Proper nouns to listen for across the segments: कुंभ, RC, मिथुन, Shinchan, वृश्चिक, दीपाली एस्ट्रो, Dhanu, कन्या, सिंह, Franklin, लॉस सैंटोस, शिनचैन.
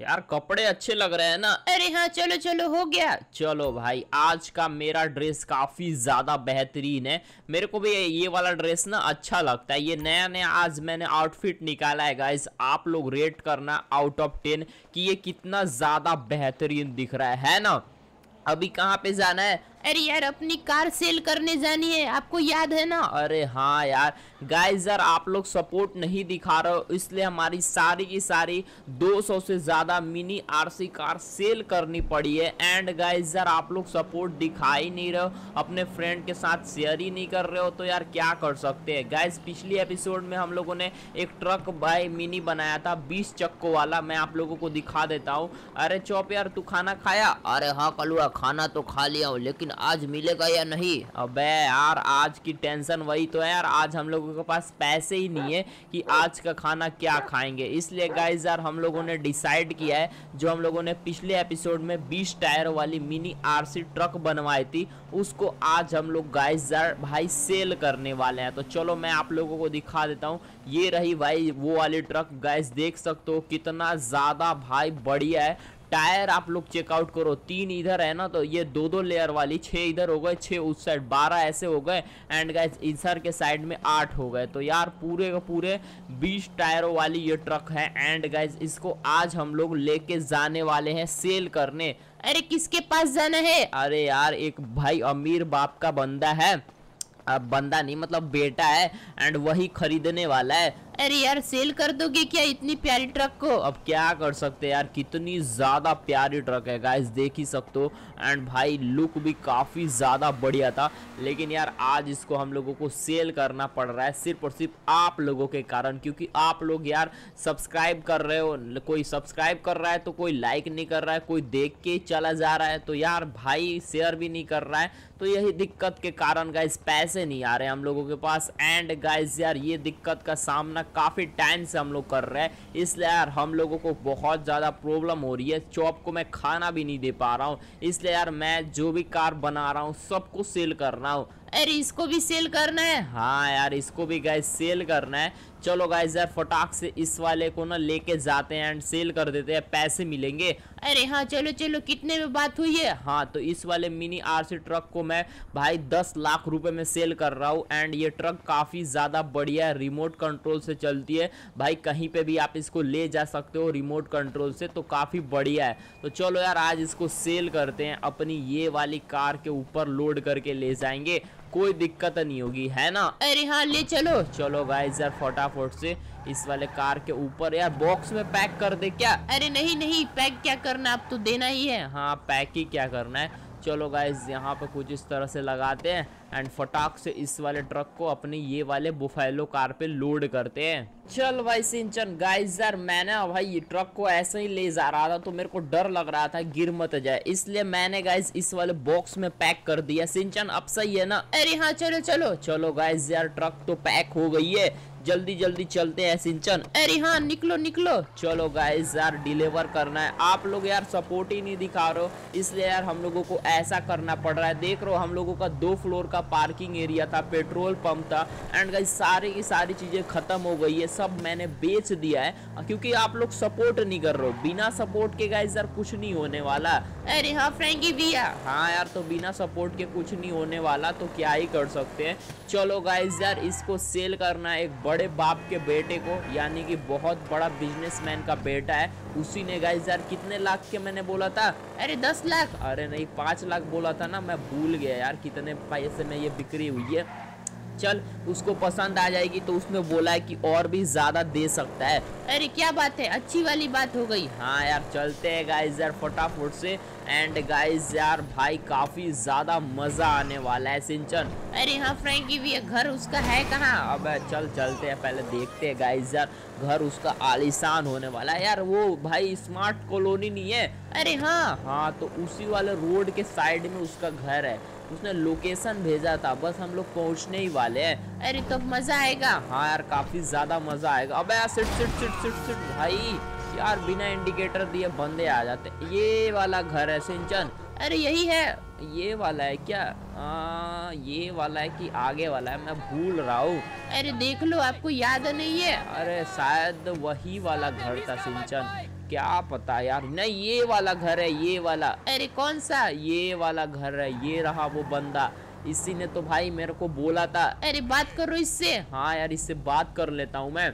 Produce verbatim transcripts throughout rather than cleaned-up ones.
यार कपड़े अच्छे लग रहे हैं ना। अरे हाँ चलो चलो हो गया। चलो भाई आज का मेरा ड्रेस काफ़ी ज़्यादा बेहतरीन है, मेरे को भी ये वाला ड्रेस ना अच्छा लगता है। ये नया नया आज मैंने आउटफिट निकाला है गाइस, आप लोग रेट करना आउट ऑफ टेन कि ये कितना ज़्यादा बेहतरीन दिख रहा है, है ना। अभी कहाँ पे जाना है? अरे यार अपनी कार सेल करने जानी है, आपको याद है ना। अरे हाँ यार गाइस, यार आप लोग सपोर्ट नहीं दिखा रहे हो इसलिए हमारी सारी की सारी दो सौ से ज़्यादा मिनी आरसी कार सेल करनी पड़ी है। एंड गाइस यार आप लोग सपोर्ट दिखा ही नहीं रहे हो, अपने फ्रेंड के साथ शेयर ही नहीं कर रहे हो, तो यार क्या कर सकते हैं। गाइस पिछली एपिसोड में हम लोगों ने एक ट्रक बाय मिनी बनाया था बीस चक्को वाला, मैं आप लोगों को दिखा देता हूँ। अरे चौप यार तू खाना खाया? अरे हाँ कलुआ खाना तो खा लिया हूँ, लेकिन आज मिलेगा या नहीं। अबे यार आज की टेंशन वही तो है यार, आज हम लोगों के पास पैसे ही नहीं है कि आज का खाना क्या खाएंगे। इसलिए गाइस यार हम लोगों ने डिसाइड किया है, जो हम लोगों ने पिछले एपिसोड में बीस टायर वाली मिनी आरसी ट्रक बनवाई थी उसको आज हम लोग गाइस यार भाई सेल करने वाले हैं। तो चलो मैं आप लोगों को दिखा देता हूँ। ये रही भाई वो वाली ट्रक, गाइस देख सकते हो कितना ज़्यादा भाई बढ़िया है। टायर आप लोग चेकआउट करो, तीन इधर है ना, तो ये दो दो लेयर वाली, छः इधर हो गए, छः उस साइड, बारह ऐसे हो गए। एंड गाइस इधर के साइड में आठ हो गए। तो यार पूरे का पूरे बीस टायरों वाली ये ट्रक है। एंड गाइस इसको आज हम लोग लेके जाने वाले हैं सेल करने। अरे किसके पास जाना है? अरे यार एक भाई अमीर बाप का बंदा है, अब बंदा नहीं मतलब बेटा है, एंड वही खरीदने वाला है। अरे यार सेल कर दोगे क्या इतनी प्यारी ट्रक को? अब क्या कर सकते हैं यार, कितनी ज़्यादा प्यारी ट्रक है गाइस, देख ही सकते हो। एंड भाई लुक भी काफ़ी ज़्यादा बढ़िया था, लेकिन यार आज इसको हम लोगों को सेल करना पड़ रहा है सिर्फ और सिर्फ आप लोगों के कारण, क्योंकि आप लोग यार सब्सक्राइब कर रहे हो। कोई सब्सक्राइब कर रहा है तो कोई लाइक नहीं कर रहा है, कोई देख के चला जा रहा है, तो यार भाई शेयर भी नहीं कर रहा है। तो यही दिक्कत के कारण गाइस पैसे नहीं आ रहे हम लोगों के पास। एंड गाइस यार ये दिक्कत का सामना काफ़ी टाइम से हम लोग कर रहे हैं, इसलिए यार हम लोगों को बहुत ज़्यादा प्रॉब्लम हो रही है। चॉप को मैं खाना भी नहीं दे पा रहा हूँ, इसलिए यार मैं जो भी कार बना रहा हूँ सबको सेल कर रहा हूँ। अरे इसको भी सेल करना है? हाँ यार इसको भी गाइस सेल करना है। चलो गाइस यार फटाक से इस वाले को ना लेके जाते हैं एंड सेल कर देते हैं, पैसे मिलेंगे। अरे हाँ चलो चलो, कितने में बात हुई है? हाँ तो इस वाले मिनी आरसी ट्रक को मैं भाई दस लाख रुपए में सेल कर रहा हूँ। एंड ये ट्रक काफ़ी ज़्यादा बढ़िया है, रिमोट कंट्रोल से चलती है भाई, कहीं पर भी आप इसको ले जा सकते हो रिमोट कंट्रोल से, तो काफ़ी बढ़िया है। तो चलो यार आज इसको सेल करते हैं, अपनी ये वाली कार के ऊपर लोड करके ले जाएंगे, कोई दिक्कत नहीं होगी, है ना। अरे हाँ ले चलो। चलो गाइस यार फटाफट से इस वाले कार के ऊपर, यार बॉक्स में पैक कर दे क्या? अरे नहीं नहीं पैक क्या करना, अब तो देना ही है। हाँ पैक ही क्या करना है। चलो गाइस यहाँ पर कुछ इस तरह से लगाते हैं एंड फटाक से इस वाले ट्रक को अपने ये वाले बुफेलो कार पे लोड करते हैं। चल भाई सिंचन, गाइस यार मैंने भाई ये ट्रक को ऐसे ही ले जा रहा था तो मेरे को डर लग रहा था गिर मत जाए, इसलिए मैंने गाइस इस वाले बॉक्स में पैक कर दिया। सिंचन अब सही है ना? अरे हाँ चलो चलो। चलो गाइस यार ट्रक तो पैक हो गई है, जल्दी जल्दी चलते हैं सिंचन। अरे हाँ निकलो निकलो। चलो गाइस यार डिलीवर करना है, आप लोग यार सपोर्ट ही नहीं दिखा रहे हो, इसलिए यार हम लोगों को ऐसा करना पड़ रहा है। देख रहे हो हम लोगों का दो फ्लोर का पार्किंग एरिया था, पेट्रोल पंप था। एंड गाइस सारी की सारी चीज़ें खत्म हो गई है, सब मैंने बेच दिया है क्योंकि आप लोग सपोर्ट नहीं कर रहे हो। बिना सपोर्ट के गाइस यार कुछ नहीं होने वाला। अरे हाँ फ्रैंकी भैया। हाँ यार तो बिना सपोर्ट के कुछ नहीं होने वाला, तो क्या ही कर सकते हैं। चलो गाइस यार इसको सेल करना है एक बड़े बाप के बेटे को, यानी कि बहुत बड़ा बिजनेसमैन का बेटा है, उसी ने गाइस यार कितने लाख के मैंने बोला था? अरे दस लाख अरे नहीं पाँच लाख बोला था ना, मैं भूल गया यार कितने पैसे में ये बिक्री हुई है। चल उसको पसंद आ जाएगी तो उसने बोला है कि और भी ज़्यादा दे सकता है। अरे क्या बात है, अच्छी वाली बात हो गई। हाँ यार चलते हैं गाइस यार फटाफट से। एंड गाइस यार भाई काफ़ी ज़्यादा मज़ा आने वाला है सिंचन। अरे हाँ फ्रैंकी भी, घर उसका है कहाँ? अब चल चलते हैं, पहले देखते हैं गाइस यार घर उसका आलीशान होने वाला है। यार वो भाई स्मार्ट कॉलोनी नहीं है? अरे हाँ हाँ तो उसी वाले रोड के साइड में उसका घर है, उसने लोकेशन भेजा था, बस हम लोग पहुंचने ही वाले हैं। अरे तब तो मज़ा आएगा। हाँ यार काफ़ी ज़्यादा मज़ा आएगा। अबे यार sit sit sit sit sit भाई, यार बिना इंडिकेटर दिए बंदे आ जाते। ये वाला घर है सिंचन? अरे यही है। ये वाला है क्या? आ, ये वाला है कि आगे वाला है, मैं भूल रहा हूँ। अरे देख लो, आपको याद नहीं है? अरे शायद वही वाला घर था सिंचन। क्या पता यार। नहीं ये वाला घर है, ये वाला। अरे कौन सा? ये वाला घर है। ये रहा वो बंदा, इसी ने तो भाई मेरे को बोला था। अरे बात करो इससे। हाँ यार इससे बात कर लेता हूँ मैं,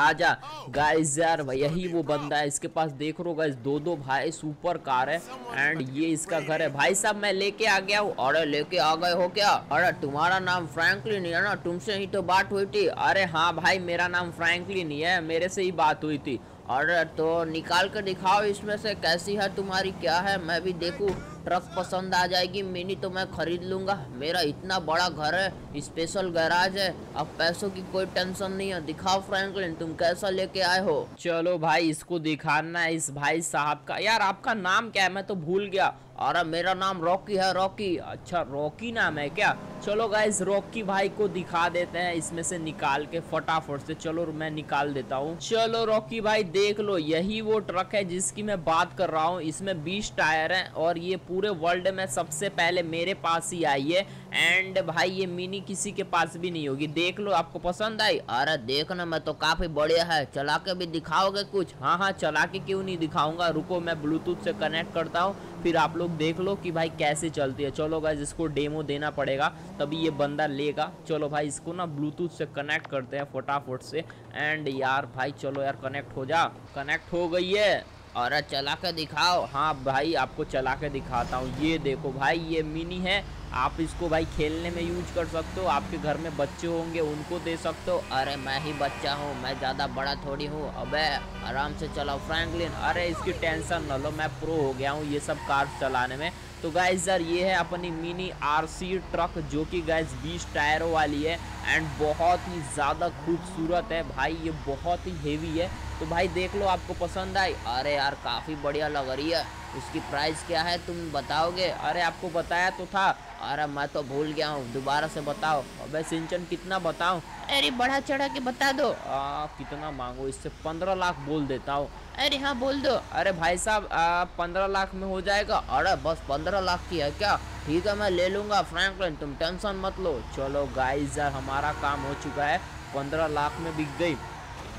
आजा। गाइस यार यही वो बंदा है, इसके पास देख रहे हो गाइस दो दो भाई सुपर कार है एंड ये इसका घर है। भाई साहब मैं लेके आ गया हूँ। अरे लेके आ गए हो क्या? अरे तुम्हारा नाम फ्रैंकलिन है ना, तुमसे ही तो बात हुई थी। अरे हाँ भाई मेरा नाम फ्रैंकलिन ही है, मेरे से ही बात हुई थी। अरे तो निकाल कर दिखाओ इसमें से, कैसी है तुम्हारी, क्या है, मैं भी देखूँ। ट्रक पसंद आ जाएगी मिनी तो मैं खरीद लूँगा। मेरा इतना बड़ा घर है, स्पेशल गैराज है, अब पैसों की कोई टेंशन नहीं है। दिखाओ फ्रैंकलिन तुम कैसा लेके आए हो। चलो भाई इसको दिखाना है इस भाई साहब का। यार आपका नाम क्या है, मैं तो भूल गया। अरे मेरा नाम रॉकी है। रॉकी, अच्छा रॉकी नाम है क्या? चलो गाइस रॉकी भाई को दिखा देते हैं इसमें से निकाल के फटाफट से। चलो मैं निकाल देता हूँ। चलो रॉकी भाई देख लो, यही वो ट्रक है जिसकी मैं बात कर रहा हूँ। इसमें बीस टायर है और ये पूरे वर्ल्ड में सबसे पहले मेरे पास ही आई है एंड भाई ये मिनी किसी के पास भी नहीं होगी। देख लो आपको पसंद आई? अरे देखना मैं तो काफी बढ़िया है। चला के भी दिखाओगे कुछ? हाँ हाँ चला के क्यों नहीं दिखाऊंगा। रुको मैं ब्लूटूथ से कनेक्ट करता हूँ, फिर आप लोग देख लो कि भाई कैसे चलती है। चलो गाइस इसको डेमो देना पड़ेगा तभी ये बंदा लेगा। चलो भाई इसको ना ब्लूटूथ से कनेक्ट करते हैं फटाफट से एंड यार भाई चलो यार कनेक्ट हो जा। कनेक्ट हो गई है। अरे चला के दिखाओ। हाँ भाई आपको चला के दिखाता हूँ। ये देखो भाई ये मिनी है, आप इसको भाई खेलने में यूज कर सकते हो। आपके घर में बच्चे होंगे उनको दे सकते हो। अरे मैं ही बच्चा हूँ, मैं ज़्यादा बड़ा थोड़ी हूँ। अबे आराम से चलाओ फ्रैंकलिन। अरे इसकी टेंशन न लो, मैं प्रो हो गया हूँ ये सब कार चलाने में। तो गाइस यार ये है अपनी मिनी आरसी ट्रक जो कि गाइस बीस टायरों वाली है एंड बहुत ही ज़्यादा खूबसूरत है भाई। ये बहुत ही हेवी है। तो भाई देख लो आपको पसंद आई? अरे यार काफ़ी बढ़िया लग रही है। उसकी प्राइस क्या है तुम बताओगे? अरे आपको बताया तो था। अरे मैं तो भूल गया हूँ, दोबारा से बताओ। अबे शिनचैन कितना बताऊँ? अरे बढ़ा चढ़ा के बता दो। आ, कितना मांगो इससे? पंद्रह लाख बोल देता हूँ। अरे हाँ बोल दो। अरे भाई साहब पंद्रह लाख में हो जाएगा? अरे बस पंद्रह लाख की है क्या? ठीक है मैं ले लूँगा फ्रैंकलिन, तुम टेंशन मत लो। चलो गाइस यार हमारा काम हो चुका है, पंद्रह लाख में बिक गई।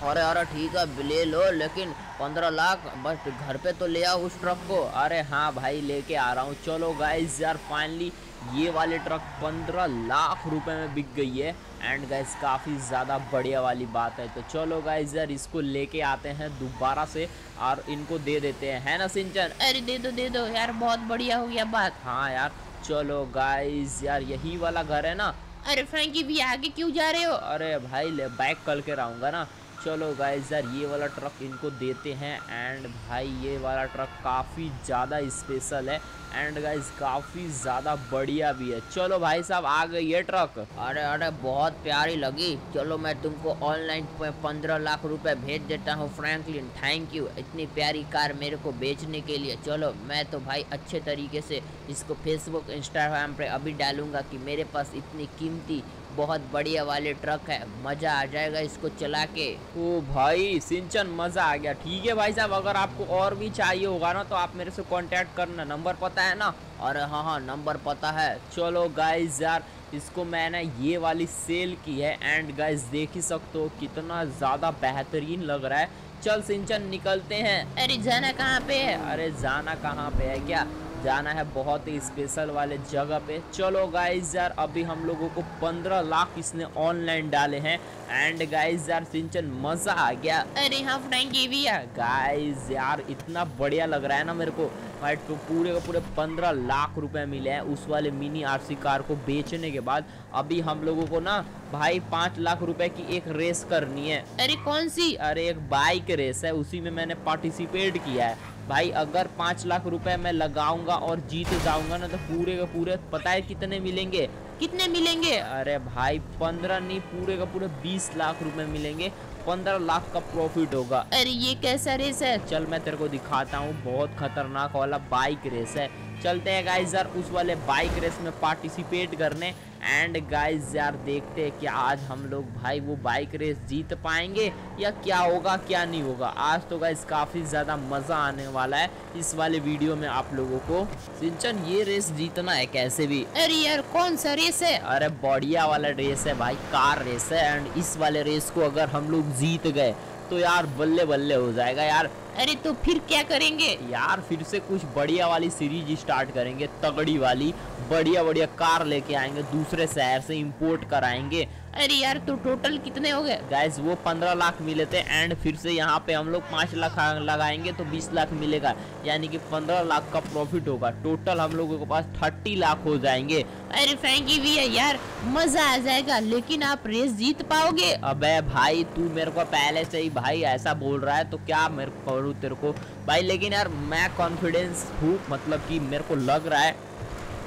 अरे अरे ठीक है ले लो, लेकिन पंद्रह लाख बस घर पे तो ले आओ उस ट्रक को। अरे हाँ भाई लेके आ रहा हूँ। चलो गाइस यार फाइनली ये वाले ट्रक पंद्रह लाख रुपए में बिक गई है एंड गाइस काफ़ी ज़्यादा बढ़िया वाली बात है। तो चलो गाइस यार इसको लेके आते हैं दोबारा से और इनको दे देते हैं, है ना शिनचैन? अरे दे दो दे दो यार, बहुत बढ़िया हो गया बात। हाँ यार चलो गाइस यार यही वाला घर है ना। अरे फ्रैंकी भी आगे क्यों जा रहे हो? अरे भाई ले बैक कल के रहूँगा ना। चलो गाइस यार ये वाला ट्रक इनको देते हैं एंड भाई ये वाला ट्रक काफ़ी ज़्यादा स्पेशल है एंड गाइस काफ़ी ज़्यादा बढ़िया भी है। चलो भाई साहब आ गई ये ट्रक। अरे अरे बहुत प्यारी लगी। चलो मैं तुमको ऑनलाइन पे पंद्रह लाख रुपए भेज देता हूँ फ्रैंकलिन। थैंक यू इतनी प्यारी कार मेरे को बेचने के लिए। चलो मैं तो भाई अच्छे तरीके से इसको फेसबुक इंस्टाग्राम पर अभी डालूँगा कि मेरे पास इतनी कीमती बहुत बढ़िया वाले ट्रक है। मज़ा आ जाएगा इसको चला के। ओ भाई शिनचैन मज़ा आ गया। ठीक है भाई साहब अगर आपको और भी चाहिए होगा ना तो आप मेरे से कांटेक्ट करना। नंबर पता है ना? अरे हाँ हाँ नंबर पता है। चलो गाइस यार इसको मैंने ये वाली सेल की है एंड गाइस देख ही सकते हो कितना ज़्यादा बेहतरीन लग रहा है। चल शिनचैन निकलते हैं। अरे जाना कहाँ पे है? अरे जाना कहाँ पे है क्या? जाना है बहुत ही स्पेशल वाले जगह पे। चलो गाइस यार अभी हम लोगों को पंद्रह लाख इसने ऑनलाइन डाले हैं एंड गाइस यार शिनचैन मज़ा आ गया। अरे हाँ फ्रैंकी भी है। गाइस यार इतना बढ़िया लग रहा है ना मेरे को भाई। तो पूरे का पूरे पंद्रह लाख रुपए मिले हैं उस वाले मिनी आरसी कार को बेचने के बाद। अभी हम लोगों को ना भाई पाँच लाख रुपए की एक रेस करनी है। अरे कौन सी? अरे एक बाइक रेस है, उसी में मैंने पार्टिसिपेट किया है भाई। अगर पाँच लाख रुपए मैं लगाऊंगा और जीत जाऊंगा ना तो पूरे का पूरे पता है कितने मिलेंगे? कितने मिलेंगे? अरे भाई पंद्रह नहीं पूरे का पूरे बीस लाख रुपए मिलेंगे। पंद्रह लाख का प्रॉफिट होगा। अरे ये कैसा रेस है? चल मैं तेरे को दिखाता हूँ, बहुत खतरनाक वाला बाइक रेस है। चलते हैं गाइस यार उस वाले बाइक रेस में पार्टिसिपेट करने एंड गाइस यार देखते हैं क्या आज हम लोग भाई वो बाइक रेस जीत पाएंगे या क्या होगा क्या नहीं होगा। आज तो गाइस काफ़ी ज़्यादा मज़ा आने वाला है इस वाले वीडियो में आप लोगों को। शिनचैन ये रेस जीतना है कैसे भी। अरे यार कौन सा रेस है? अरे बढ़िया वाला रेस है भाई, कार रेस है एंड इस वाले रेस को अगर हम लोग जीत गए तो यार बल्ले बल्ले हो जाएगा यार। अरे तो फिर क्या करेंगे यार? फिर से कुछ बढ़िया वाली सीरीज स्टार्ट करेंगे, तगड़ी वाली, बढ़िया बढ़िया कार लेके आएंगे, दूसरे शहर से इंपोर्ट कराएंगे। अरे यार तो टोटल कितने हो गए गाइस? वो पंद्रह लाख मिले थे एंड फिर से यहाँ पे हम लोग पाँच लाख लगाएंगे तो बीस लाख मिलेगा, यानी कि पंद्रह लाख का प्रॉफिट होगा। टोटल हम लोगों के पास थर्टी लाख हो जाएंगे। अरे फ्रैंकी भी है यार, मजा आ जाएगा। लेकिन आप रेस जीत पाओगे? अबे भाई तू मेरे को पहले से ही भाई ऐसा बोल रहा है तो क्या मेरे को करूँ तेरे को भाई। लेकिन यार मैं कॉन्फिडेंस हूँ, मतलब कि मेरे को लग रहा है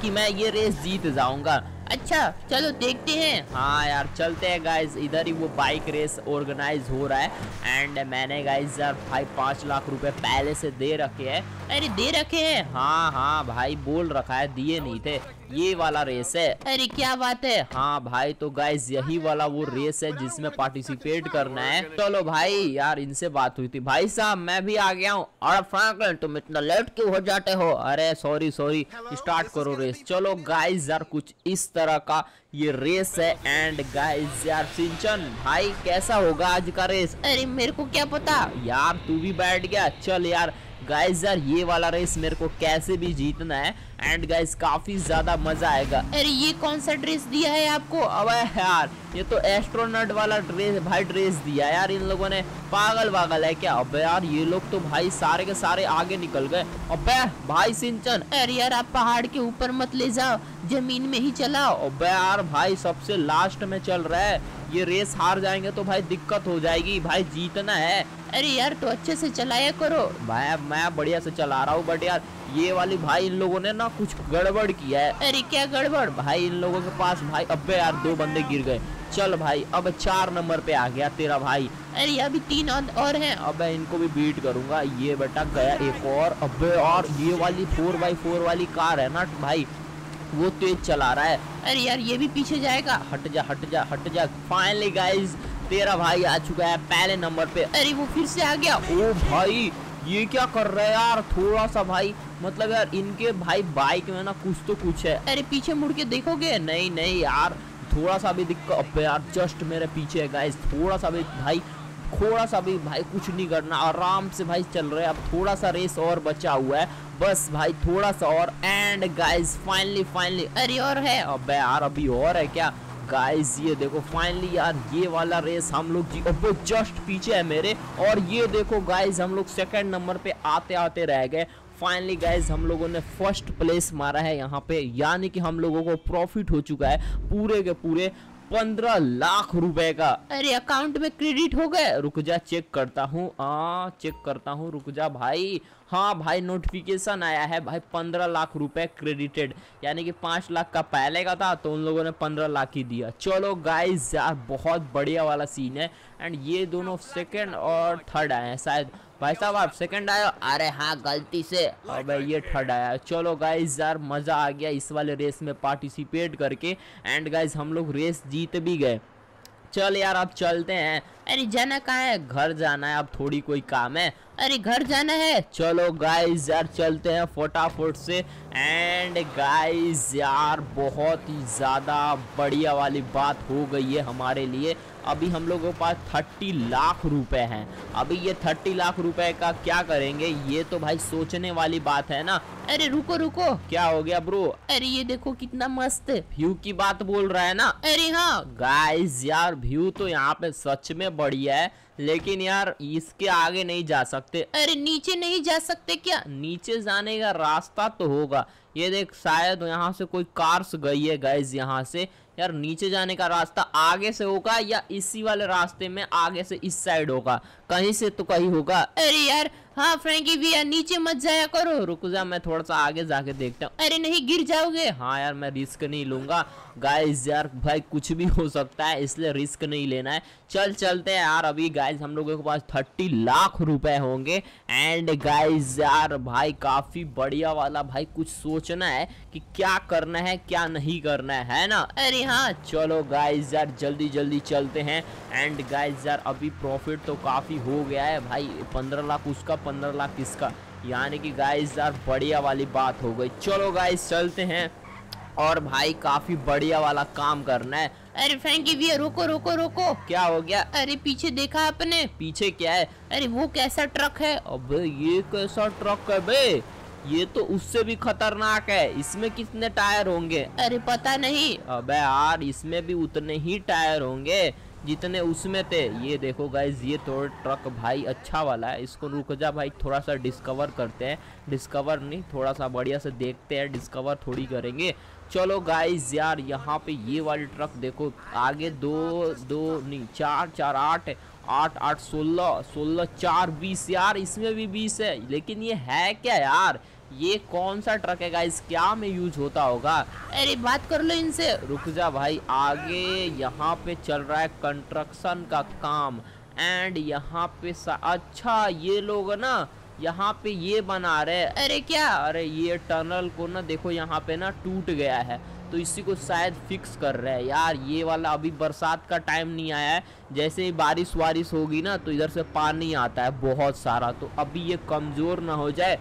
कि मैं ये रेस जीत जाऊँगा। अच्छा चलो देखते हैं। हाँ यार चलते हैं गाइज। इधर ही वो बाइक रेस ऑर्गेनाइज हो रहा है एंड मैंने गाइज यार भाई पाँच लाख रुपए पहले से दे रखे हैं। अरे दे रखे हैं? हाँ हाँ भाई बोल रखा है, दिए नहीं थे। ये वाला रेस है? अरे क्या बात है। हाँ भाई तो गाइज यही वाला वो रेस है जिसमें पार्टिसिपेट करना है। चलो भाई यार इनसे बात हुई थी। भाई साहब मैं भी आ गया हूँ। और फ्रैंकलिन तुम इतना लेट क्यों हो जाते हो? अरे सॉरी सॉरी, स्टार्ट करो रेस। चलो गाइज यार कुछ इस तरह का ये रेस है एंड गाइस यार शिनचन भाई कैसा होगा आज का रेस? अरे मेरे को क्या पता यार, तू भी बैठ गया। चल यार गाइस यार ये वाला रेस मेरे को कैसे भी जीतना है एंड गाइस काफी ज्यादा मजा आएगा। अरे ये कौन सा ड्रेस दिया है आपको? अबे यार ये तो एस्ट्रोनॉट वाला ड्रेस भाई ड्रेस दिया यार इन लोगों ने। पागल वागल है क्या? अबे यार ये लोग तो भाई सारे के सारे आगे निकल गए। अबे भाई शिनचन, अरे यार आप पहाड़ के ऊपर मत ले जाओ, जमीन में ही चलाओ। अबे यार भाई सबसे लास्ट में चल रहा है ये रेस, हार जाएंगे तो भाई दिक्कत हो जाएगी। भाई जीतना है। अरे यार तो अच्छे से चलाया करो भाई। मैं बढ़िया से चला रहा हूँ बट यार ये वाली भाई इन लोगों ने ना कुछ गड़बड़ किया है। अरे क्या गड़बड़ भाई? इन लोगों के पास भाई अबे यार दो बंदे गिर गए। चल भाई अब चार नंबर पे आ गया तेरा भाई। अरे अभी तीन और हैं। अबे इनको भी बीट करूंगा। ये बेटा गया एक और। अबे और ये वाली फोर बाई फोर वाली कार है ना भाई वो तेज चला रहा है। अरे यार ये भी पीछे जाएगा। हट जा हट जा हट जा। फाइनली गाइज तेरा भाई आ चुका है पहले नंबर पे। अरे वो फिर से आ गया। ओ भाई ये क्या कर रहा है यार? थोड़ा सा भाई मतलब यार इनके भाई बाइक में ना कुछ तो कुछ है। अरे पीछे मुड़ के देखोगे? नहीं नहीं यार थोड़ा सा भी दिक्कत। अब यार जस्ट मेरे पीछे है गाइज। थोड़ा सा भी भाई थोड़ा सा भी भाई कुछ नहीं करना, आराम से भाई चल रहे हैं। अब थोड़ा सा रेस और बचा हुआ है बस भाई थोड़ा सा और। एंड गाइज फाइनली फाइनली अरे और है। अबे यार अभी और है क्या गाइज? ये देखो फाइनली यार ये वाला रेस हम लोग जी। अब जस्ट पीछे है मेरे। और ये देखो गाइज हम लोग सेकंड नंबर पे आते आते रह गए। फाइनली गाइज हम लोगों ने फर्स्ट प्लेस मारा है यहाँ पे, यानी कि हम लोगों को प्रॉफिट हो चुका है पूरे के पूरे पंद्रह लाख रुपए का। अरे अकाउंट में क्रेडिट हो गए? रुक जा चेक करता हूँ। हाँ चेक करता हूँ, रुक जा भाई। हाँ भाई नोटिफिकेशन आया है भाई पंद्रह लाख रुपए क्रेडिटेड, यानी कि पाँच लाख का पहले का था तो उन लोगों ने पंद्रह लाख ही दिया। चलो गाइज यार बहुत बढ़िया वाला सीन है एंड ये दोनों सेकंड और थर्ड आए हैं शायद। भाई साहब आप सेकंड आए? अरे हाँ गलती से। अबे ये थर्ड आया। चलो गाइज यार मज़ा आ गया इस वाले रेस में पार्टिसिपेट करके एंड गाइज हम लोग रेस जीत भी गए। चल यार आप चलते हैं। अरे जाना कहाँ है? घर जाना है। अब थोड़ी कोई काम है? अरे घर जाना है। चलो गाइज यार चलते हैं फटाफट से। एंड गाइज यार बहुत ही ज़्यादा बढ़िया वाली बात हो गई है हमारे लिए। अभी हम लोगों के पास थर्टी लाख रुपए हैं। अभी ये थर्टी लाख रुपए का क्या करेंगे ये तो भाई सोचने वाली बात है ना। अरे रुको रुको, क्या हो गया ब्रो? अरे ये देखो कितना मस्त व्यू की बात बोल रहा है ना। अरे हाँ गाइज यार व्यू तो यहाँ पे सच में बढ़िया है, लेकिन यार इसके आगे नहीं जा सकते। अरे नीचे नहीं जा सकते क्या? नीचे जाने का रास्ता तो होगा। ये देख शायद यहाँ से कोई कार्स गई है गाइज। यहाँ से यार नीचे जाने का रास्ता आगे से होगा या इसी वाले रास्ते में आगे से इस साइड होगा, कहीं से तो कहीं होगा। अरे यार हाँ फ्रैंकी भैया नीचे मत जाया करो। रुक जा मैं थोड़ा सा आगे जाके देखता हूँ। अरे नहीं गिर जाओगे। हाँ यार मैं रिस्क नहीं लूंगा गाइज यार, भाई कुछ भी हो सकता है इसलिए रिस्क नहीं लेना है। चल चलते हैं यार। अभी गाइज हम लोगों के पास थर्टी लाख रुपए होंगे एंड गाइज यार भाई काफ़ी बढ़िया वाला भाई कुछ सोचना है कि क्या करना है क्या नहीं करना है, है ना। अरे हाँ चलो गाइज यार जल्दी जल्दी चलते हैं। एंड गाइज यार अभी प्रॉफिट तो काफ़ी हो गया है भाई, पंद्रह लाख उसका पंद्रह लाख इसका, यानी कि गाइज यार बढ़िया वाली बात हो गई। चलो गाइज चलते हैं और भाई काफी बढ़िया वाला काम करना है। अरे फ्रैंकी भैया रोको रोको रोको, क्या हो गया? अरे पीछे देखा आपने? पीछे क्या है? अरे वो कैसा ट्रक है? अबे ये कैसा ट्रक है बे, ये तो उससे भी खतरनाक है। इसमें कितने टायर होंगे? अरे पता नहीं। अबे यार इसमें भी उतने ही टायर होंगे जितने उसमें थे। ये देखो गाइज, ये तो ट्रक भाई अच्छा वाला है। इसको रुक जा भाई, थोड़ा सा डिस्कवर करते हैं। डिस्कवर नहीं, थोड़ा सा बढ़िया से देखते हैं, डिस्कवर थोड़ी करेंगे। चलो गाइज यार, यहाँ पे ये वाली ट्रक देखो, आगे दो दो नहीं चार चार आठ आठ आठ सोलह सोलह चार बीस, यार इसमें भी बीस है। लेकिन ये है क्या यार? ये कौन सा ट्रक है गाइस? क्या में यूज होता होगा? अरे बात कर लो इनसे। रुक जा भाई, आगे यहाँ पे चल रहा है कंस्ट्रक्शन का काम। एंड यहाँ पे अच्छा ये लोग ना यहाँ पे ये बना रहे। अरे क्या? अरे ये टनल को ना देखो यहाँ पे ना टूट गया है, तो इसी को शायद फिक्स कर रहे हैं। यार ये वाला अभी बरसात का टाइम नहीं आया है, जैसे ही बारिश वारिश होगी ना तो इधर से पानी आता है बहुत सारा, तो अभी ये कमज़ोर ना हो जाए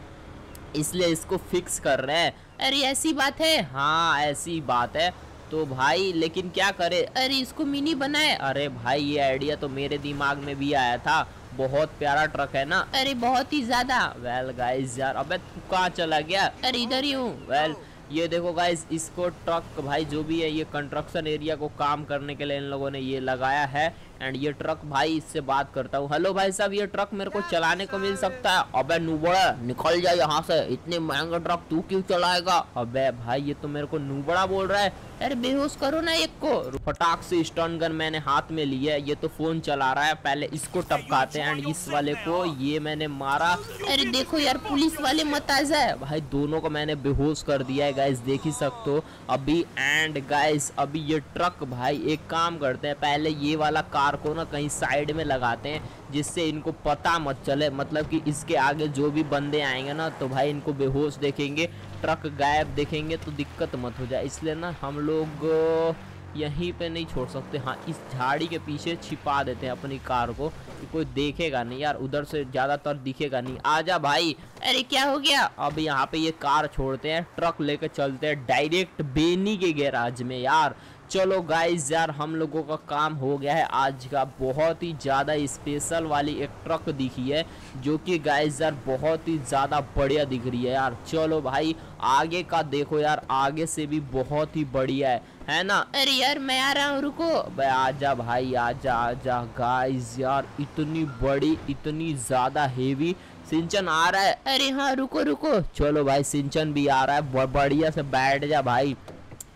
इसलिए इसको फिक्स कर रहे हैं। अरे ऐसी बात है? हाँ ऐसी बात है। तो भाई लेकिन क्या करे? अरे इसको मिनी बनाए। अरे भाई ये आइडिया तो मेरे दिमाग में भी आया था, बहुत प्यारा ट्रक है ना। अरे बहुत ही ज्यादा। वेल गाइस यार, अबे तू कहाँ चला गया? अरे इधर ही हूँ। वेल ये देखो गाइस, इसको ट्रक भाई जो भी है ये कंस्ट्रक्शन एरिया को काम करने के लिए इन लोगों ने ये लगाया है। एंड ये ट्रक भाई, इससे बात करता हूँ। हेलो भाई साहब, ये ट्रक मेरे को चलाने को मिल सकता है? अबे नूबड़ा निकल जा यहाँ से, इतने महंगा ट्रक तू क्यों चलाएगा? अबे भाई ये तो मेरे को नूबड़ा बोल रहा है। अरे बेहोश करो ना एक को। फटाक से स्टन गन मैंने हाथ में लिया है, ये तो फोन चला रहा है, पहले इसको टपकाते हैं। एंड इस वाले को ये मैंने मारा। अरे देखो यार पुलिस वाले मत आ जाए भाई, दोनों को मैंने बेहोश कर दिया है गाइस, देख ही सकते हो अभी। एंड गाइस अभी ये ट्रक भाई एक काम करते हैं, पहले ये वाला कार को ना कहीं साइड में लगाते हैं जिससे इनको पता मत चले, मतलब कि इसके आगे जो भी बंदे आएंगे ना तो भाई इनको बेहोश देखेंगे, ट्रक गायब देखेंगे तो दिक्कत मत हो जाए। इसलिए ना हम लोग यहीं पे नहीं छोड़ सकते। हाँ इस झाड़ी के पीछे छिपा देते हैं अपनी कार को, कोई देखेगा नहीं यार, उधर से ज़्यादातर दिखेगा नहीं। आजा भाई। अरे क्या हो गया? अब यहाँ पे ये कार छोड़ते हैं, ट्रक लेकर चलते हैं डायरेक्ट बेनी के गैराज में। यार चलो गाइज यार, हम लोगों का काम हो गया है। आज का बहुत ही ज़्यादा स्पेशल वाली एक ट्रक दिखी है जो कि गाइज यार बहुत ही ज़्यादा बढ़िया दिख रही है यार। चलो भाई आगे का देखो यार, आगे से भी बहुत ही बढ़िया है है ना। अरे यार मैं आ रहा हूँ, रुको। भाई आजा भाई आजा आजा। गाइज यार इतनी बड़ी इतनी ज़्यादा हेवी, शिनचैन आ रहा है। अरे हाँ रुको रुको। चलो भाई शिनचैन भी आ रहा है, बढ़िया से बैठ जा भाई।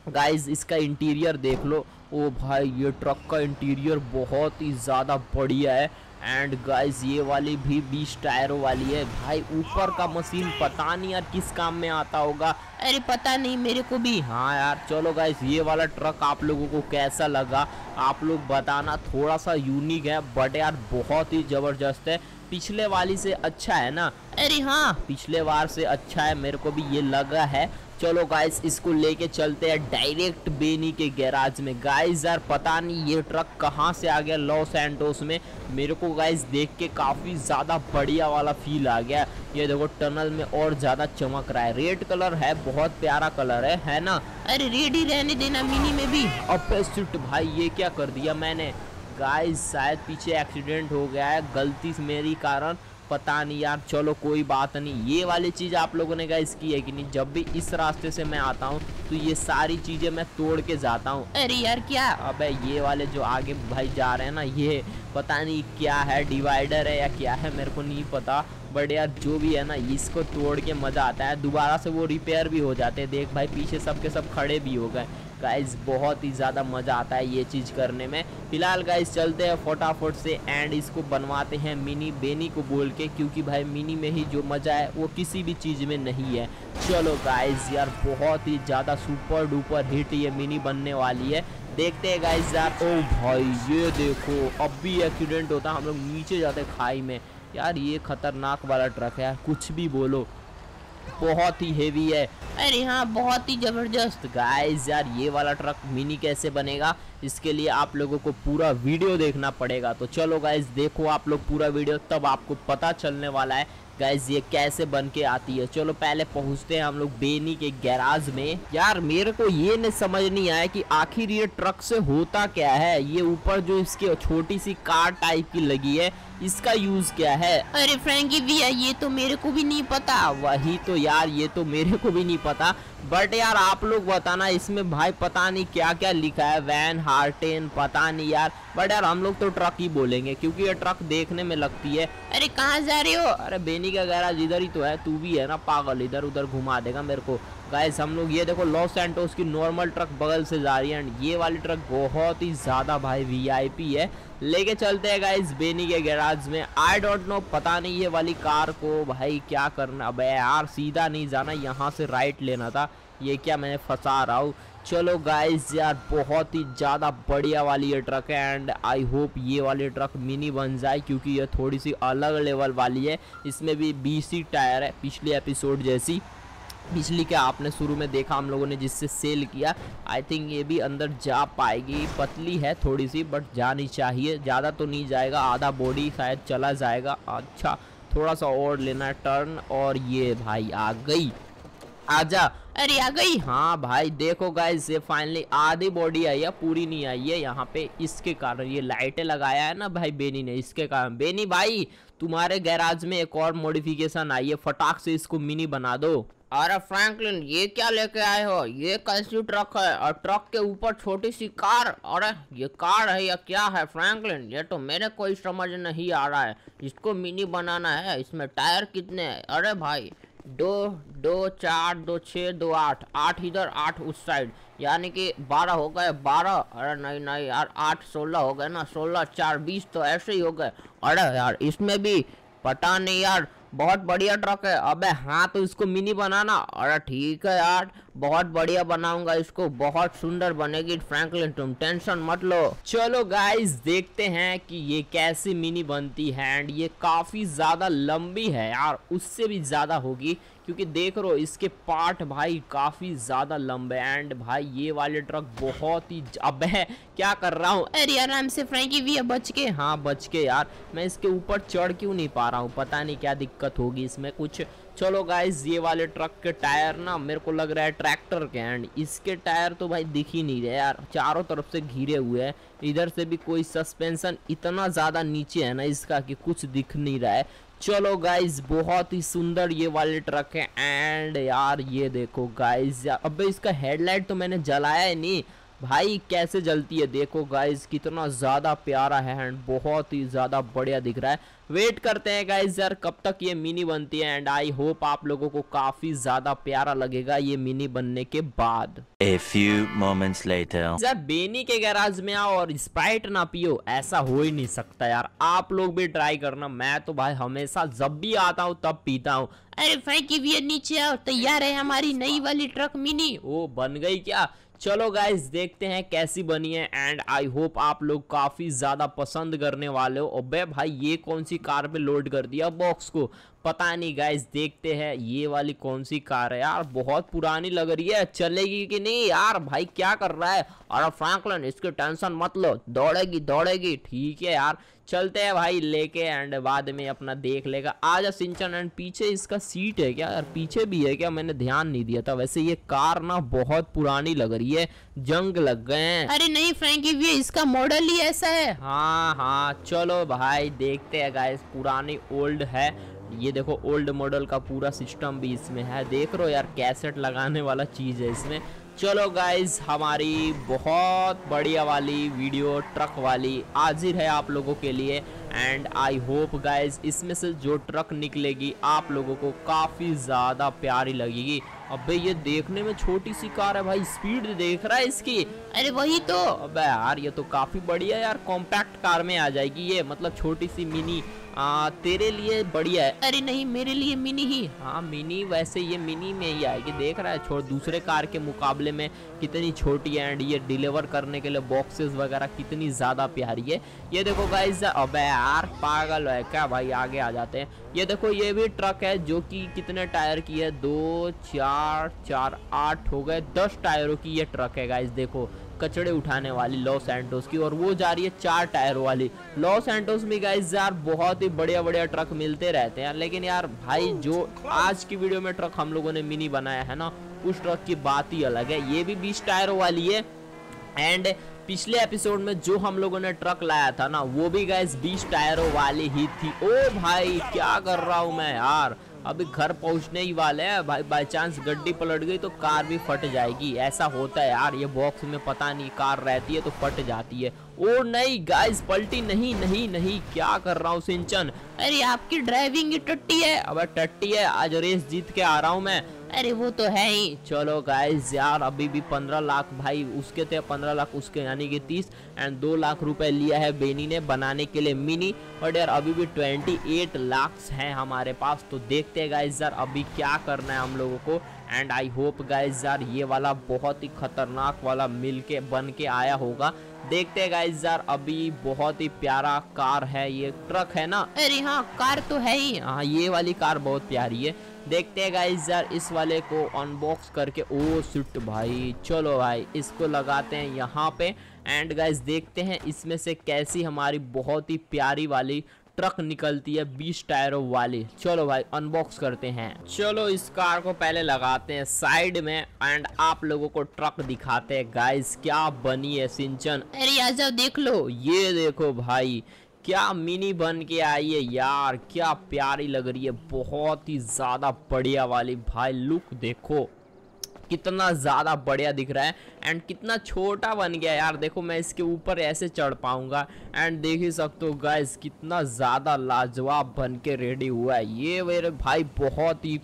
गाइज इसका इंटीरियर देख लो। ओ भाई ये ट्रक का इंटीरियर बहुत ही ज़्यादा बढ़िया है। एंड गाइज ये वाली भी बीस टायरों वाली है भाई। ऊपर का मशीन पता नहीं यार किस काम में आता होगा। अरे पता नहीं मेरे को भी। हाँ यार चलो गाइज, ये वाला ट्रक आप लोगों को कैसा लगा आप लोग बताना। थोड़ा सा यूनिक है बट यार बहुत ही ज़बरदस्त है, पिछले वाली से अच्छा है ना। अरे हाँ पिछले बार से अच्छा है, मेरे को भी ये लगा है। चलो गाइस इसको लेके चलते हैं डायरेक्ट बेनी के गैराज में। गाइस यार पता नहीं ये ट्रक कहाँ से आ गया लॉस सैंटोस में, मेरे को गाइस देख के काफ़ी ज़्यादा बढ़िया वाला फील आ गया। ये देखो टनल में और ज़्यादा चमक रहा है, रेड कलर है, बहुत प्यारा कलर है है ना। अरे रेड ही रहने देना मिनी में भी। अपोजिट भाई ये क्या कर दिया मैंने? गाइस शायद पीछे एक्सीडेंट हो गया है गलती से मेरी कारण, पता नहीं यार। चलो कोई बात नहीं। ये वाली चीज़ आप लोगों ने गाइस की है कि नहीं? जब भी इस रास्ते से मैं आता हूँ तो ये सारी चीज़ें मैं तोड़ के जाता हूँ। अरे यार क्या? अबे ये वाले जो आगे भाई जा रहे हैं ना, ये पता नहीं क्या है, डिवाइडर है या क्या है मेरे को नहीं पता, बट यार जो भी है ना इसको तोड़ के मज़ा आता है। दोबारा से वो रिपेयर भी हो जाते हैं। देख भाई पीछे सब के सब खड़े भी हो गए। गाइस बहुत ही ज़्यादा मज़ा आता है ये चीज़ करने में। फिलहाल गाइस चलते हैं फटाफट से एंड इसको बनवाते हैं मिनी बेनी को बोल के, क्योंकि भाई मिनी में ही जो मज़ा है वो किसी भी चीज़ में नहीं है। चलो गाइस यार बहुत ही ज़्यादा सुपर डुपर हिट ये मिनी बनने वाली है, देखते हैं गाइस यार। ओ भाई ये देखो अभी एक्सीडेंट होता, हम लोग नीचे जाते खाई में। यार ये खतरनाक वाला ट्रक है, कुछ भी बोलो, बहुत ही हेवी है। अरे हाँ बहुत ही ज़बरदस्त। गाइस यार ये वाला ट्रक मिनी कैसे बनेगा इसके लिए आप लोगों को पूरा वीडियो देखना पड़ेगा। तो चलो गाइस देखो आप लोग पूरा वीडियो, तब आपको पता चलने वाला है गाइस ये कैसे बन के आती है। चलो पहले पहुंचते हैं हम लोग बेनी के गैराज में। यार मेरे को ये नहीं समझ नहीं आया कि आखिर ये ट्रक से होता क्या है। ये ऊपर जो इसके छोटी सी कार टाइप की लगी है इसका यूज क्या है। अरे फ्रैंकी भैया ये तो मेरे को भी नहीं पता। वही तो यार ये तो मेरे को भी नहीं पता, बट यार आप लोग बताना इसमें भाई पता नहीं क्या क्या लिखा है, वैन हार्टेन पता नहीं यार, बट यार हम लोग तो ट्रक ही बोलेंगे क्योंकि ये ट्रक देखने में लगती है। अरे कहाँ जा रहे हो? अरे बेनी का गैराज इधर ही तो है, तू भी है ना पागल, इधर उधर घुमा देगा मेरे को। गाइस हम लोग ये देखो लॉस सैंटोस की नॉर्मल ट्रक बगल से जा रही है एंड ये वाली ट्रक बहुत ही ज़्यादा भाई वीआईपी है। लेके चलते हैं गाइस बेनी के गैराज में। आई डोंट नो पता नहीं ये वाली कार को भाई क्या करना। अबे यार सीधा नहीं जाना, यहाँ से राइट लेना था। ये क्या मैंने फंसा रहा हूँ। चलो गाइस यार बहुत ही ज़्यादा बढ़िया वाली ये ट्रक है एंड आई होप ये वाली ट्रक मिनी बन जाए क्योंकि ये थोड़ी सी अलग लेवल वाली है। इसमें भी बीसी टायर है, पिछले एपिसोड जैसी, पिछली क्या आपने शुरू में देखा हम लोगों ने जिससे सेल किया। आई थिंक ये भी अंदर जा पाएगी, पतली है थोड़ी सी बट जानी चाहिए। ज़्यादा तो नहीं जाएगा, आधा बॉडी शायद चला जाएगा। अच्छा थोड़ा सा और लेना है टर्न और ये भाई आ गई, आजा। अरे आ गई। हाँ भाई देखो गाइस ये फाइनली आधी बॉडी आई है, पूरी नहीं आई है। यहाँ पे इसके कारण ये लाइटें लगाया है ना भाई बेनी ने, इसके कारण। बेनी भाई तुम्हारे गैराज में एक और मॉडिफिकेशन आई है, फटाक से इसको मिनी बना दो। अरे फ्रैंकलिन ये क्या लेके आए हो? ये कैसी ट्रक है और ट्रक के ऊपर छोटी सी कार। अरे ये कार है या क्या है फ्रैंकलिन? ये तो मेरे कोई समझ नहीं आ रहा है। इसको मिनी बनाना है, इसमें टायर कितने हैं? अरे भाई दो दो चार दो छः दो आठ, आठ इधर आठ उस साइड, यानी कि बारह हो गए। बारह? अरे नहीं नहीं यार आठ सोलह हो गए ना, सोलह चार बीस तो ऐसे ही हो गए। अरे यार इसमें भी पता नहीं यार, बहुत बढ़िया ट्रक है। अबे हाँ तो इसको मिनी बनाना। अरे ठीक है यार बहुत बढ़िया बनाऊंगा इसको, बहुत सुंदर बनेगी फ्रैंकलिन, तुम टेंशन मत लो। चलो गाइस देखते हैं कि ये कैसी मिनी बनती है एंड ये काफ़ी ज़्यादा लंबी है यार, उससे भी ज़्यादा होगी क्योंकि देख रहे हो इसके पार्ट भाई काफ़ी ज़्यादा लंबे एंड भाई ये वाले ट्रक बहुत ही। अबे क्या कर रहा हूँ? अरे आराम से फ्रैंकी भैया, बच के। हाँ बच के यार, मैं इसके ऊपर चढ़ क्यों नहीं पा रहा हूँ, पता नहीं क्या दिक्कत होगी इसमें कुछ। चलो गाइस ये वाले ट्रक के टायर ना मेरे को लग रहा है ट्रैक्टर के एंड इसके टायर तो भाई दिख ही नहीं रहे यार, चारों तरफ से घिरे हुए हैं। इधर से भी कोई सस्पेंशन इतना ज़्यादा नीचे है ना इसका कि कुछ दिख नहीं रहा है। चलो गाइस बहुत ही सुंदर ये वाले ट्रक है एंड यार ये देखो गाइस यार, अबे इसका हेडलाइट तो मैंने जलाया ही नहीं भाई, कैसे जलती है देखो गाइस, कितना ज़्यादा प्यारा है एंड बहुत ही ज़्यादा बढ़िया दिख रहा है। वेट करते हैं गाइस यार कब तक ये मिनी बनती है एंड आई होप आप लोगों को काफ़ी ज़्यादा प्यारा लगेगा ये मिनी बनने के बाद। A few moments later. यार बेनी के गैराज में आओ और स्प्राइट ना पियो, ऐसा हो ही नहीं सकता यार। आप लोग भी ट्राई करना, मैं तो भाई हमेशा जब भी आता हूँ तब पीता हूँ। अरे फ्रैंकी भैया नीचे आओ, तैयार है हमारी नई वाली ट्रक मिनी। वो बन गई क्या? चलो गाइस देखते हैं कैसी बनी है एंड आई होप आप लोग काफ़ी ज़्यादा पसंद करने वाले हो। अबे भाई ये कौन सी कार पे लोड कर दिया बॉक्स को, पता नहीं गाइस देखते हैं ये वाली कौन सी कार है यार, बहुत पुरानी लग रही है, चलेगी कि नहीं यार? भाई क्या कर रहा है? अरे फ्रैंकलिन इसके टेंशन मत लो, दौड़ेगी दौड़ेगी। ठीक है यार चलते हैं भाई लेके एंड बाद में अपना देख लेगा। आजा शिनचैन। एंड पीछे इसका सीट है क्या यार? पीछे भी है क्या? मैंने ध्यान नहीं दिया था। वैसे ये कार ना बहुत पुरानी लग रही है, जंग लग गए हैं। अरे नहीं फ्रैंकी भैया इसका मॉडल ही ऐसा है। हाँ हाँ चलो भाई देखते हैं गाइस, पुरानी ओल्ड है ये देखो, ओल्ड मॉडल का पूरा सिस्टम भी इसमें है। देख रहे हो यार कैसेट लगाने वाला चीज़ है इसमें। चलो गाइज हमारी बहुत बढ़िया वाली वीडियो ट्रक वाली हाजिर है आप लोगों के लिए एंड आई होप गाइज इसमें से जो ट्रक निकलेगी आप लोगों को काफ़ी ज़्यादा प्यारी लगेगी। अबे ये देखने में छोटी सी कार है भाई, स्पीड देख रहा है इसकी। अरे वही तो। अबे यार ये तो काफ़ी बढ़िया यार, कॉम्पैक्ट कार में आ जाएगी ये, मतलब छोटी सी मिनी। आ, तेरे लिए बढ़िया है। अरे नहीं मेरे लिए मिनी ही। हाँ मिनी, वैसे ये मिनी में ही आएगी। देख रहा है छोड़ दूसरे कार के मुकाबले में कितनी छोटी है एंड ये डिलीवर करने के लिए बॉक्सेस वगैरह कितनी ज़्यादा प्यारी है। ये देखो गाइस। अबे यार पागल है क्या भाई, आगे आ जाते हैं। ये देखो ये भी ट्रक है जो कि कितने टायर की है, दो चार चार आठ हो गए, दस टायरों की ये ट्रक है गाइस। देखो कचड़े उठाने वाली लॉस सैंटोस की, और वो जा रही है चार टायर वाली। लॉस सैंटोस में गाइस यार बहुत ही बढ़िया बढ़िया ट्रक मिलते रहते हैं, लेकिन यार भाई जो आज की वीडियो में ट्रक हम लोगों ने मिनी बनाया है ना, उस ट्रक की बात ही अलग है। ये भी बीस टायरों वाली है, एंड पिछले एपिसोड में जो हम लोगों ने ट्रक लाया था ना, वो भी गाइस बीस टायरों वाली ही थी। ओ भाई क्या कर रहा हूँ मैं यार, अभी घर पहुंचने ही वाले हैं भाई, बाई चांस गड्डी पलट गई तो कार भी फट जाएगी। ऐसा होता है यार, ये बॉक्स में पता नहीं कार रहती है तो फट जाती है। ओ नहीं गाइस पलटी नहीं, नहीं नहीं क्या कर रहा हूँ शिनचन, अरे आपकी ड्राइविंग ही टट्टी है। अबे टट्टी है, आज रेस जीत के आ रहा हूँ मैं। अरे वो तो है ही। चलो गाइस यार अभी भी पंद्रह लाख भाई उसके थे, पंद्रह लाख उसके यानी कि तीस, एंड दो लाख रुपए लिया है बेनी ने बनाने के लिए मिनी, और यार अभी भी ट्वेंटी एट लाख हैं हमारे पास। तो देखते हैं गाइस यार अभी क्या करना है हम लोगों को। एंड आई होप गाइस यार ये वाला बहुत ही खतरनाक वाला मिल के बन के आया होगा। देखते हैं गाइस यार अभी बहुत ही प्यारा कार है, ये ट्रक है ना, अरे हाँ कार तो है ही, हाँ ये वाली कार बहुत प्यारी है। देखते हैं गाइस यार इस वाले को अनबॉक्स करके, ओ शिट भाई, चलो भाई इसको लगाते हैं यहाँ पे। एंड गाइस देखते हैं इसमें से कैसी हमारी बहुत ही प्यारी वाली ट्रक निकलती है बीस टायरों वाली। चलो भाई अनबॉक्स करते हैं। चलो इस कार को पहले लगाते हैं साइड में, एंड आप लोगों को ट्रक दिखाते हैं गाइस क्या बनी है शिनचन। अरे आजा देख लो, ये देखो भाई क्या मिनी बन के आई है यार, क्या प्यारी लग रही है, बहुत ही ज़्यादा बढ़िया वाली। भाई लुक देखो कितना ज़्यादा बढ़िया दिख रहा है, एंड कितना छोटा बन गया यार। देखो मैं इसके ऊपर ऐसे चढ़ पाऊँगा, एंड देख ही सकते हो गाइस कितना ज़्यादा लाजवाब बन के रेडी हुआ है ये मेरे भाई, बहुत ही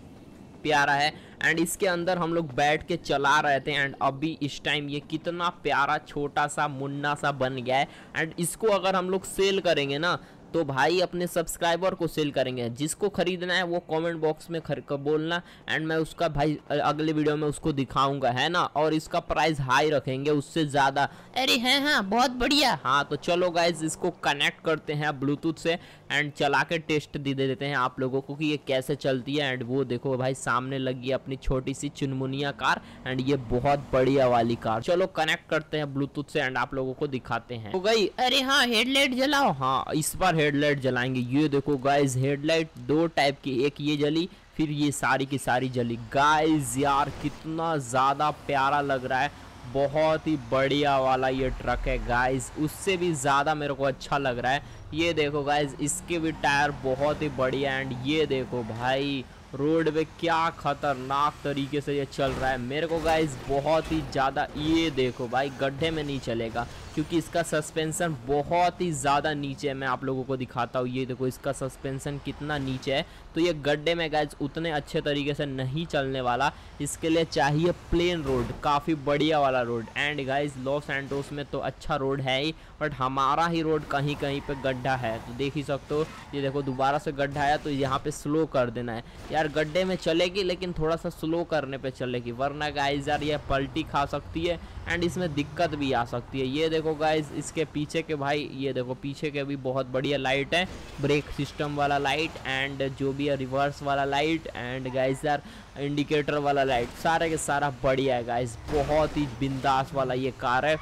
प्यारा है। एंड इसके अंदर हम लोग बैठ के चला रहे थे, एंड अभी इस टाइम ये कितना प्यारा छोटा सा मुन्ना सा बन गया है। एंड इसको अगर हम लोग सेल करेंगे ना, तो भाई अपने सब्सक्राइबर को सेल करेंगे, जिसको खरीदना है वो कमेंट बॉक्स में खरीद बोलना, एंड मैं उसका भाई अगले वीडियो में उसको दिखाऊंगा है ना, और इसका प्राइस हाई रखेंगे उससे ज़्यादा। अरे हैं हाँ बहुत बढ़िया। हाँ तो चलो गाइज इसको कनेक्ट करते हैं ब्लूटूथ से, एंड चला के टेस्ट दे देते हैं आप लोगों को कि ये कैसे चलती है। एंड वो देखो भाई सामने लगी है अपनी छोटी सी चुनमुनिया कार, एंड ये बहुत बढ़िया वाली कार। चलो कनेक्ट करते हैं ब्लूटूथ से, एंड आप लोगों को दिखाते हैं। हो गई। अरे हाँ हेडलाइट जलाओ, हाँ इस बार हेडलाइट जलाएंगे। ये देखो गाइस हेडलाइट दो टाइप की, एक ये जली फिर ये सारी की सारी जली। गाइस यार कितना ज़्यादा प्यारा लग रहा है, बहुत ही बढ़िया वाला ये ट्रक है गाइस, उससे भी ज़्यादा मेरे को अच्छा लग रहा है। ये देखो गाइस इसके भी टायर बहुत ही बढ़िया, एंड ये देखो भाई रोड पे क्या खतरनाक तरीके से ये चल रहा है। मेरे को गाइस बहुत ही ज़्यादा, ये देखो भाई गड्ढे में नहीं चलेगा क्योंकि इसका सस्पेंशन बहुत ही ज़्यादा नीचे है। मैं आप लोगों को दिखाता हूँ, ये देखो इसका सस्पेंशन कितना नीचे है, तो ये गड्ढे में गाइस उतने अच्छे तरीके से नहीं चलने वाला। इसके लिए चाहिए प्लेन रोड, काफ़ी बढ़िया वाला road. And guys लॉस सैंटोस में तो अच्छा रोड है ही, बट हमारा ही रोड कहीं कहीं पर गड्ढा है, तो देख ही सकते हो। ये देखो दोबारा से गड्ढा आया, तो यहाँ पर स्लो कर देना है यार, गड्ढे में चलेगी लेकिन थोड़ा सा स्लो करने पे चलेगी, वरना गाइस यार ये पलटी खा सकती है, एंड इसमें दिक्कत भी आ सकती है। ये देखो गाइस इसके पीछे के भाई, ये देखो पीछे के भी बहुत बढ़िया लाइट है, ब्रेक सिस्टम वाला लाइट, एंड जो भी है रिवर्स वाला लाइट, एंड गाइस यार इंडिकेटर वाला लाइट, सारे के सारा बढ़िया है गाइस। बहुत ही बिंदास वाला ये कार है,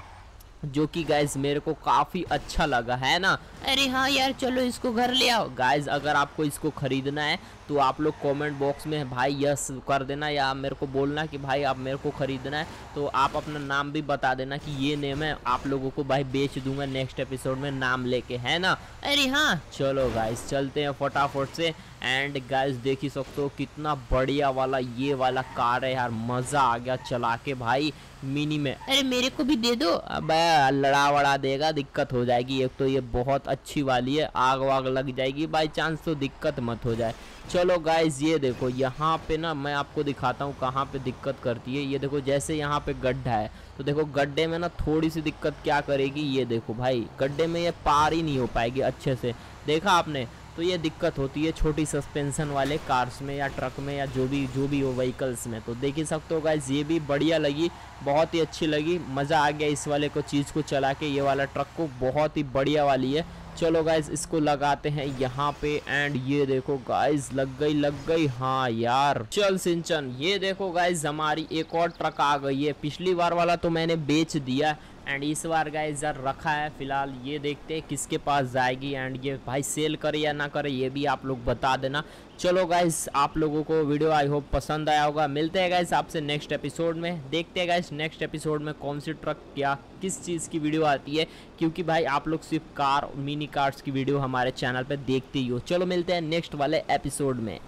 जो कि गाइस मेरे को काफ़ी अच्छा लगा है ना। अरे हाँ यार चलो इसको घर ले आओ। गाइस अगर आपको इसको ख़रीदना है तो आप लोग कमेंट बॉक्स में भाई यस कर देना, या मेरे को बोलना कि भाई आप मेरे को ख़रीदना है, तो आप अपना नाम भी बता देना कि ये नेम है, आप लोगों को भाई बेच दूंगा नेक्स्ट एपिसोड में नाम लेके, है ना। अरे हाँ चलो गाइस चलते हैं फटाफट से। एंड गाइस देख ही सकते हो कितना बढ़िया वाला ये वाला कार है यार, मज़ा आ गया चला के भाई मिनी में। अरे मेरे को भी दे दो। अब लड़ा वड़ा देगा दिक्कत हो जाएगी, एक तो ये बहुत अच्छी वाली है, आग वाग लग जाएगी बाई चांस, तो दिक्कत मत हो जाए। चलो गाइस ये देखो यहाँ पे ना मैं आपको दिखाता हूँ कहाँ पे दिक्कत करती है। ये देखो जैसे यहाँ पे गड्ढा है, तो देखो गड्ढे में ना थोड़ी सी दिक्कत क्या करेगी, ये देखो भाई गड्ढे में ये पार ही नहीं हो पाएगी अच्छे से, देखा आपने। तो ये दिक्कत होती है छोटी सस्पेंशन वाले कार्स में या ट्रक में या जो भी जो भी हो व्हीकल्स में। तो देख ही सकते हो गाइस ये भी बढ़िया लगी, बहुत ही अच्छी लगी, मज़ा आ गया इस वाले को चीज़ को चला के, ये वाला ट्रक को, बहुत ही बढ़िया वाली है। चलो गाइस इसको लगाते हैं यहाँ पे, एंड ये देखो गाइस लग गई लग गई। हाँ यार चल शिनचन, ये देखो गाइस हमारी एक और ट्रक आ गई है, पिछली बार वाला तो मैंने बेच दिया। एंड इस बार गाइस यार रखा है फिलहाल, ये देखते हैं किसके पास जाएगी। एंड ये भाई सेल करे या ना करे ये भी आप लोग बता देना। चलो गाइस आप लोगों को वीडियो आई होप पसंद आया होगा। मिलते हैं गाइस आपसे नेक्स्ट एपिसोड में। देखते हैं गाइस नेक्स्ट एपिसोड में कौन सी ट्रक क्या किस चीज़ की वीडियो आती है, क्योंकि भाई आप लोग सिर्फ कार मिनी कार्स की वीडियो हमारे चैनल पर देखते ही हो। चलो मिलते हैं नेक्स्ट वाले एपिसोड में।